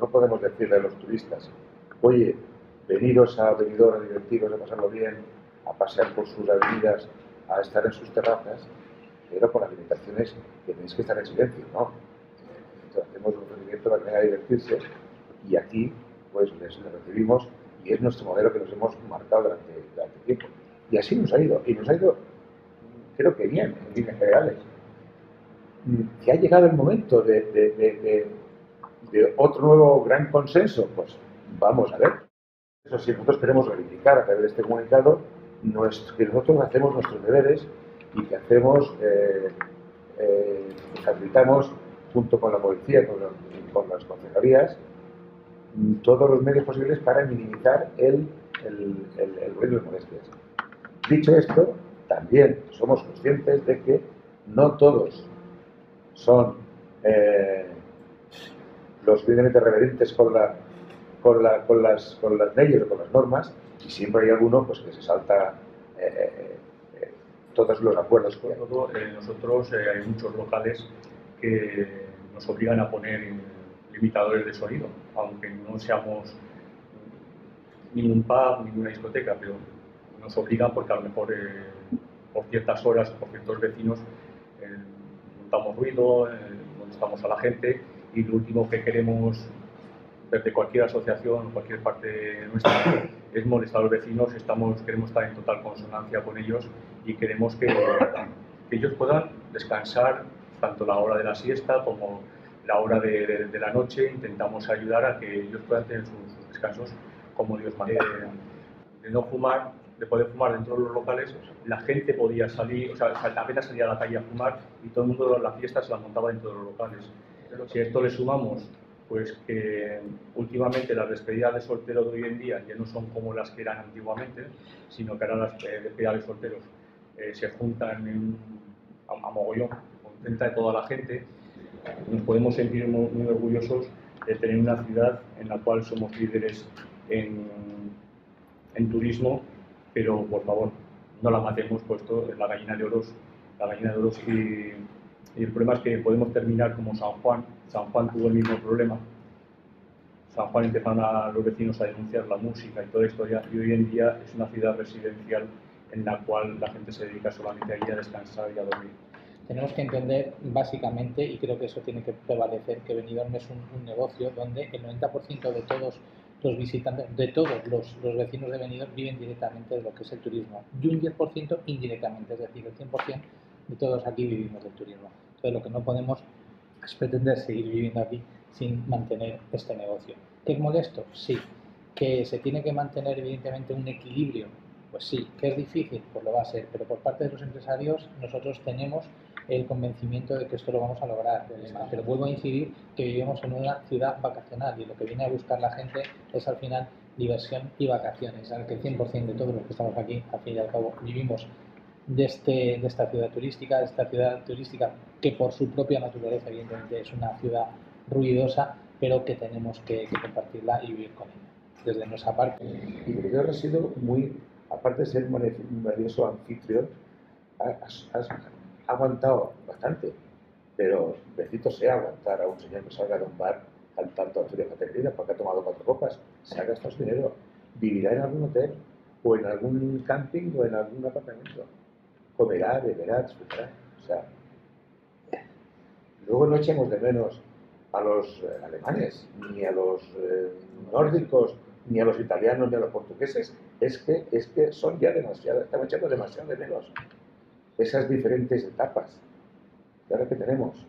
No podemos decirle a los turistas, oye, veniros a Benidorm a divertiros, a pasarlo bien, a pasear por sus avenidas, a estar en sus terrazas, pero con las limitaciones que tenéis que estar en silencio, ¿no? Entonces hacemos un rendimiento para que vengan a divertirse y aquí pues les recibimos y es nuestro modelo que nos hemos marcado durante tiempo. Y así nos ha ido, creo que bien, en líneas generales. Que ha llegado el momento de otro nuevo gran consenso, pues vamos a ver. Eso sí, nosotros queremos reivindicar a través de este comunicado que nosotros hacemos nuestros deberes y que hacemos, facilitamos junto con la policía, con las concejalías, todos los medios posibles para minimizar el ruido de molestias. Dicho esto, también somos conscientes de que no todos son los suficientemente reverentes con las leyes o con las normas, y siempre hay alguno pues que se salta todos los acuerdos. Por todo, nosotros hay muchos locales que nos obligan a poner limitadores de sonido, aunque no seamos ningún pub, ninguna discoteca, pero nos obligan porque a lo mejor por ciertas horas, por ciertos vecinos, montamos ruido, molestamos a la gente. Y lo último que queremos desde cualquier asociación, cualquier parte nuestra, es molestar a los vecinos. Queremos estar en total consonancia con ellos y queremos que ellos puedan descansar tanto la hora de la siesta como la hora de la noche. Intentamos ayudar a que ellos puedan tener sus descansos como Dios manda. De no fumar, de poder fumar dentro de los locales, la gente podía salir, o sea, apenas salía a la calle a fumar y todo el mundo de las fiestas se la montaba dentro de los locales. Si a esto le sumamos, pues que últimamente las despedidas de solteros de hoy en día ya no son como las que eran antiguamente, sino que ahora las despedidas de solteros se juntan a mogollón, contenta de toda la gente, nos podemos sentir muy, muy orgullosos de tener una ciudad en la cual somos líderes en turismo, pero por favor, no la matemos, puesto la gallina de oros, y el problema es que podemos terminar como San Juan. San Juan tuvo el mismo problema. San Juan empezaron a los vecinos a denunciar la música y todo esto, y hoy en día es una ciudad residencial en la cual la gente se dedica solamente a ir a descansar y a dormir. Tenemos que entender básicamente, y creo que eso tiene que prevalecer, que Benidorm es un negocio donde el 90% de todos los visitantes, de todos los vecinos de Benidorm viven directamente de lo que es el turismo, y un 10% indirectamente, es decir, el 100% de todos aquí vivimos del turismo. Entonces lo que no podemos es pretender seguir viviendo aquí sin mantener este negocio. ¿Qué es molesto? Sí. ¿Que se tiene que mantener evidentemente un equilibrio? Pues sí. ¿Que es difícil? Pues lo va a ser. Pero por parte de los empresarios nosotros tenemos el convencimiento de que esto lo vamos a lograr. Pero vuelvo a incidir que vivimos en una ciudad vacacional y lo que viene a buscar la gente es al final diversión y vacaciones. Al que el 100% de todos los que estamos aquí, al fin y al cabo, vivimos de esta ciudad turística que por su propia naturaleza evidentemente es una ciudad ruidosa, pero que tenemos que compartirla y vivir con ella desde nuestra parte. Y Benidorm ha sido muy, aparte de ser un maravilloso anfitrión, has aguantado bastante, pero bendito sea aguantar a un señor que salga de un bar cantando Asturias Caterina porque ha tomado 4 copas, se ha gastado su dinero, vivirá en algún hotel o en algún camping o en algún apartamento. Comerá, beberá, disfrutará. O sea, luego no echemos de menos a los alemanes, ni a los nórdicos, ni a los italianos, ni a los portugueses. Es que son ya demasiadas, estamos echando demasiado de menos esas diferentes etapas que ahora que tenemos.